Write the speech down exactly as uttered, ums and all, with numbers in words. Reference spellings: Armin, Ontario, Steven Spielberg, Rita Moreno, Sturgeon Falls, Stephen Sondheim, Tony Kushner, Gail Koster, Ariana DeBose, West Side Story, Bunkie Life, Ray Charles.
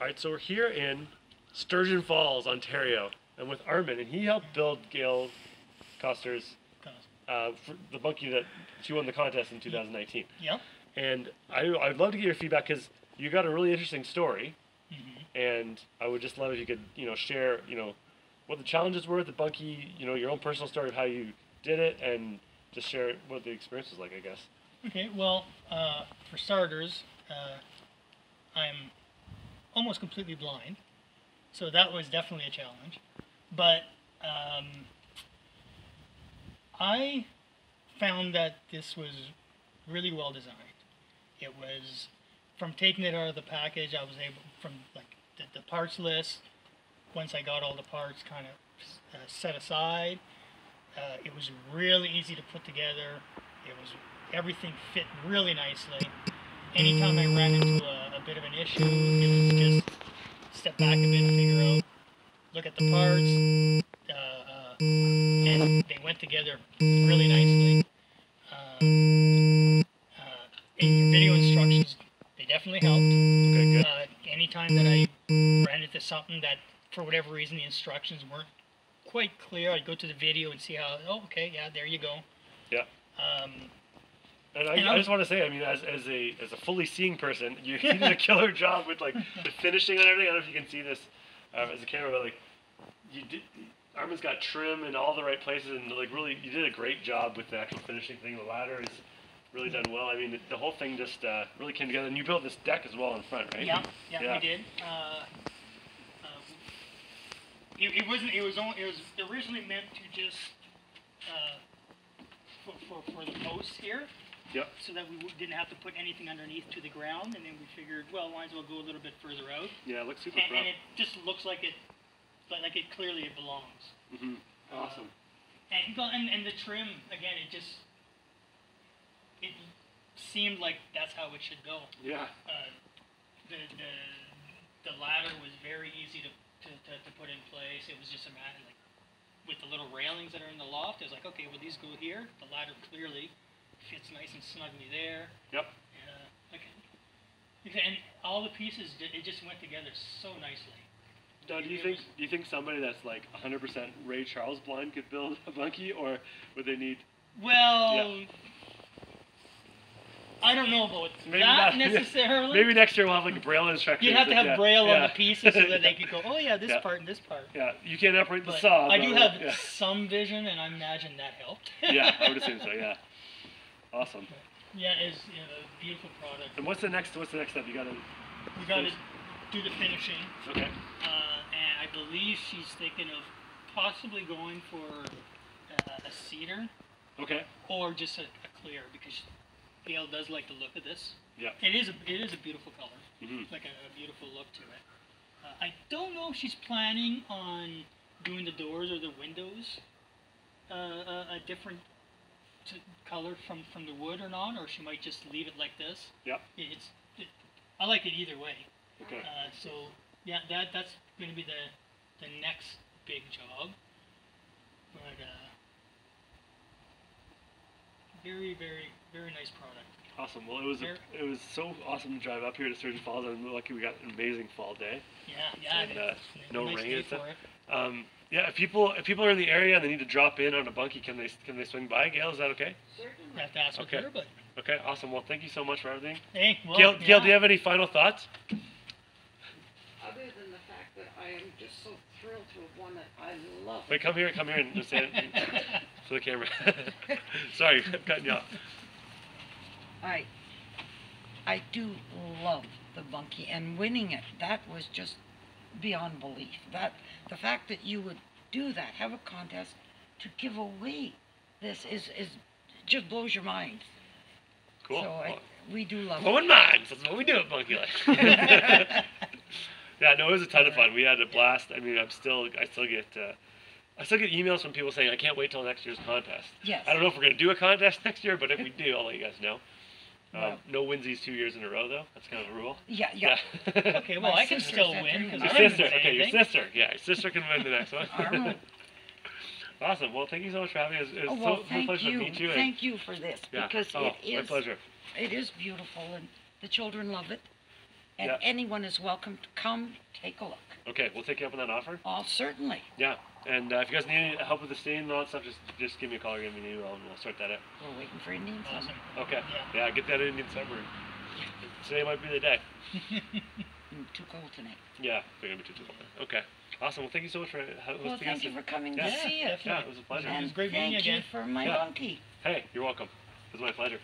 Alright, so we're here in Sturgeon Falls, Ontario, and with Armin, and he helped build Gail Koster's, uh, for the Bunkie that she won the contest in two thousand nineteen. Yeah. And I, I'd love to get your feedback, because you got a really interesting story, mm-hmm. and I would just love if you could, you know, share, you know, what the challenges were at the Bunkie, you know, your own personal story of how you did it, and just share what the experience was like, I guess. Okay, well, uh, for starters, uh, I'm almost completely blind, so that was definitely a challenge. But um, I found that this was really well designed. It was, from taking it out of the package, I was able, from like the, the parts list, once I got all the parts kind of uh, set aside, uh, it was really easy to put together. It was, everything fit really nicely. Anytime I ran into a, a bit of an issue, it was just step back a bit and figure out, look at the parts, uh, uh, and they went together really nicely. Um, uh, and video instructions, they definitely helped. Okay, good. Uh, anytime that I ran into something that, for whatever reason, the instructions weren't quite clear, I'd go to the video and see how, oh, okay, yeah, there you go. Yeah. Um, And I, and I just want to say, I mean, as as a as a fully seeing person, you did a killer job with like the finishing and everything. I don't know if you can see this uh, as a camera, but like you did, Armin's got trim in all the right places, and like really, you did a great job with the actual finishing thing. The ladder is really done well. I mean, the, the whole thing just uh, really came together. And you built this deck as well in front, right? Yeah, yeah, yeah. we did. Uh, uh, it, it wasn't. It was only. It was originally meant to just uh, for, for for the posts here. Yep. So that we w didn't have to put anything underneath to the ground, and then we figured, well, might as well go a little bit further out. Yeah, it looks super and, and it just looks like it, like, like it clearly it belongs. Mm-hmm. Awesome. Uh, and, and and the trim again, it just it seemed like that's how it should go. Yeah. Uh, the the the ladder was very easy to to, to to put in place. It was just a matter like with the little railings that are in the loft. It was like, okay, well, these go here. The ladder clearly fits nice and snugly there. Yep. Uh, okay. And all the pieces, it just went together so nicely. Now, do you think do you think somebody that's like one hundred percent Ray Charles blind could build a Bunkie, or would they need? Well, yeah. I don't know about maybe that not, necessarily. Maybe next year we'll have like a Braille instructor. You'd have to have yeah, Braille yeah. on the pieces so that they could go, oh yeah, this yeah. part and this part. Yeah, you can't operate the saw. I do have yeah. some vision, and I imagine that helped. Yeah, I would assume so. Yeah. Awesome. Yeah, it's you know, a beautiful product. And what's the next? What's the next step? You gotta. We gotta do the finishing. Okay. Uh, and I believe she's thinking of possibly going for uh, a cedar. Okay. Or just a, a clear, because Gail does like the look of this. Yeah. It is a it is a beautiful color. Mm-hmm. Like a, a beautiful look to it. Uh, I don't know if she's planning on doing the doors or the windows uh, a, a different to color from from the wood or not, or she might just leave it like this. Yeah. It's it, I like it either way. Okay. Uh, so yeah, that that's going to be the the next big job. But uh, very very very nice product. Awesome. Well, it was a, it was so awesome to drive up here to Sturgeon Falls. I'm lucky we got an amazing fall day. Yeah. Yeah. And, uh, no nice rain and stuff. Um, Yeah, if people if people are in the area and they need to drop in on a Bunkie, can they can they swing by? Gail, is that okay? Certainly. Have to ask okay. everybody. Okay, awesome. Well, thank you so much for everything. Hey, well, Gail, yeah. Gail, do you have any final thoughts? Other than the fact that I am just so thrilled to have won it, I love it. Wait, come here, come here, and just say it for the camera. Sorry, I'm cutting you off. I I do love the Bunkie, and winning it, that was just beyond belief. That the fact that you would do that, have a contest to give away this is is just blows your mind. Cool. So I, we do love blown it. minds. That's what we do at Bunkie Life. Yeah, no, it was a ton of fun. We had a blast. I mean, I'm still, I still get, uh, I still get emails from people saying I can't wait till next year's contest. Yes. I don't know if we're gonna do a contest next year, but if we do, I'll let you guys know. Um, wow. No winsies two years in a row, though. That's kind of a rule. Yeah, yeah. yeah. Okay, well, I can still win. Your sister, okay, your sister. Yeah, your sister can win the next one. Awesome. Well, thank you so much for having us. It's oh, well, so, thank so pleasure you. to meet you. Thank you for this, yeah. because oh, it is, my pleasure. It is beautiful, and the children love it. And yeah. anyone is welcome to come take a look. Okay, we'll take you up on that offer. Oh, certainly. Yeah, and uh, if you guys need any help with the stain and all that stuff, just just give me a call or give me an email and we'll sort that out. We're waiting for Indian summer. Okay, yeah, yeah, get that Indian summer. Yeah. Today might be the day. Too cold tonight. Yeah, we're gonna be too, too cold. Okay, awesome. Well, thank you so much for hosting well, thank us. you for coming yeah. to see us. Yeah, it was a pleasure. And it was great meeting you again. Thank you for my yeah. bunkie. Hey, you're welcome. It was my pleasure.